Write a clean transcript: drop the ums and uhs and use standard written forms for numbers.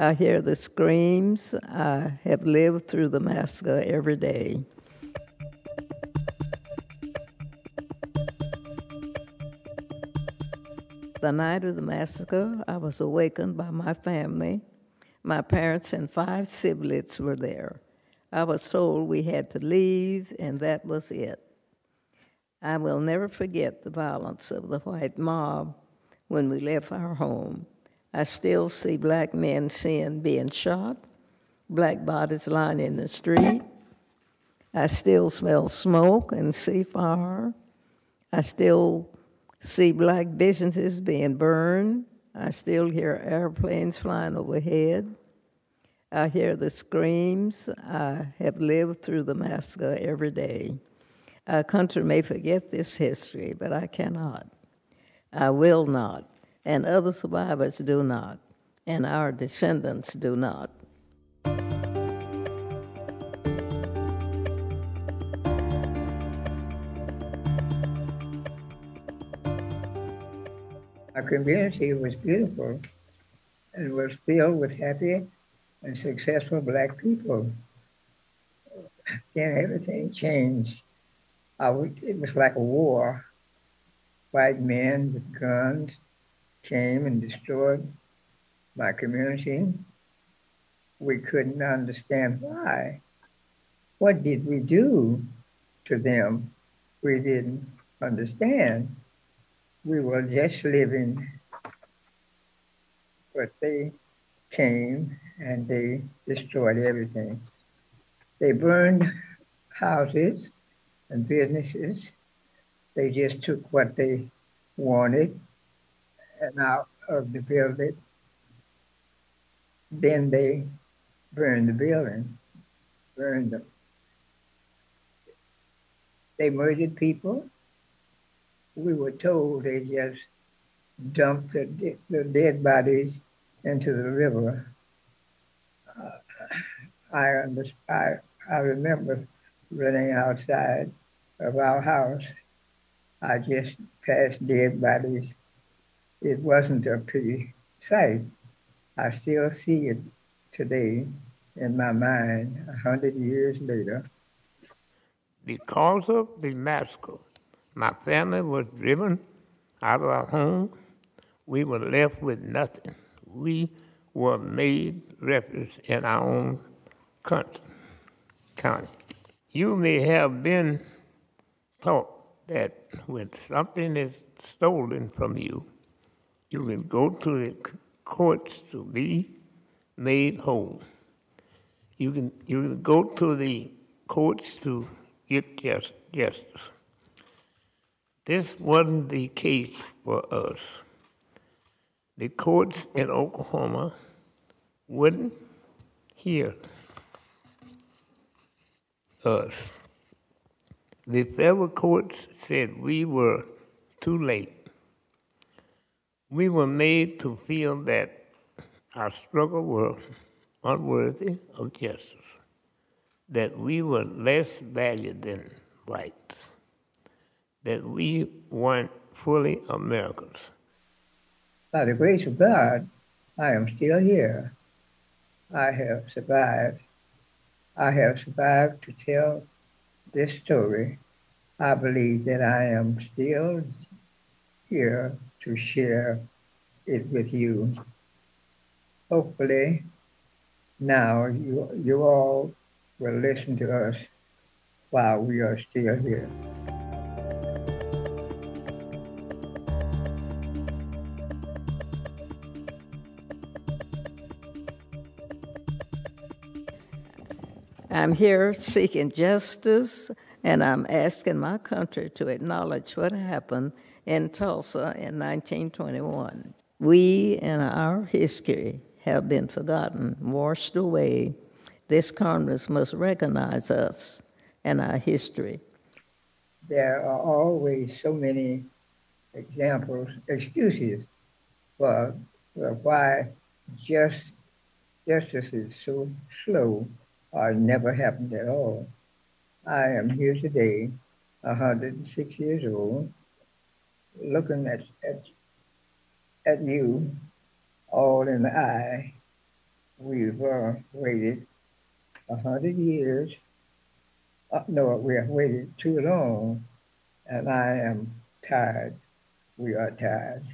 I hear the screams. I have lived through the massacre every day. The night of the massacre, I was awakened by my family. My parents and 5 siblings were there. I was told we had to leave, and that was it. I will never forget the violence of the white mob when we left our home. I still see black men being shot, black bodies lying in the street. I still smell smoke and see fire. I still see black businesses being burned. I still hear airplanes flying overhead. I hear the screams. I have lived through the massacre every day. Our country may forget this history, but I cannot. I will not. And other survivors do not, and our descendants do not. Our community was beautiful and was filled with happy and successful black people. Then everything changed. It was like a war. White men with guns came and destroyed my community. We couldn't understand why. What did we do to them? We didn't understand. We were just living, but they came and they destroyed everything. They burned houses and businesses. They just took what they wanted and out of the building. Then they burned the building, burned them. They murdered people. We were told they just dumped the dead bodies into the river. I remember running outside of our house. I just passed dead bodies. It wasn't a pretty sight. I still see it today in my mind, 100 years later. Because of the massacre, my family was driven out of our home. We were left with nothing. We were made refugees in our own county. You may have been taught that when something is stolen from you, you can go to the courts to be made whole. You can go to the courts to get justice. This wasn't the case for us. The courts in Oklahoma wouldn't hear us. The federal courts said we were too late. We were made to feel that our struggle was unworthy of justice, that we were less valued than whites, that we weren't fully Americans. By the grace of God, I am still here. I have survived. I have survived to tell this story. I believe that I am still here to share it with you. Hopefully, now you all will listen to us while we are still here. I'm here seeking justice, and I'm asking my country to acknowledge what happened in Tulsa in 1921. We and our history have been forgotten, washed away. This Congress must recognize us and our history. There are always so many excuses for why justice is so slow or never happened at all. I am here today, 106 years old, looking at you all in the eye we've waited 100 years. No, we have waited too long, and I am tired. We are tired.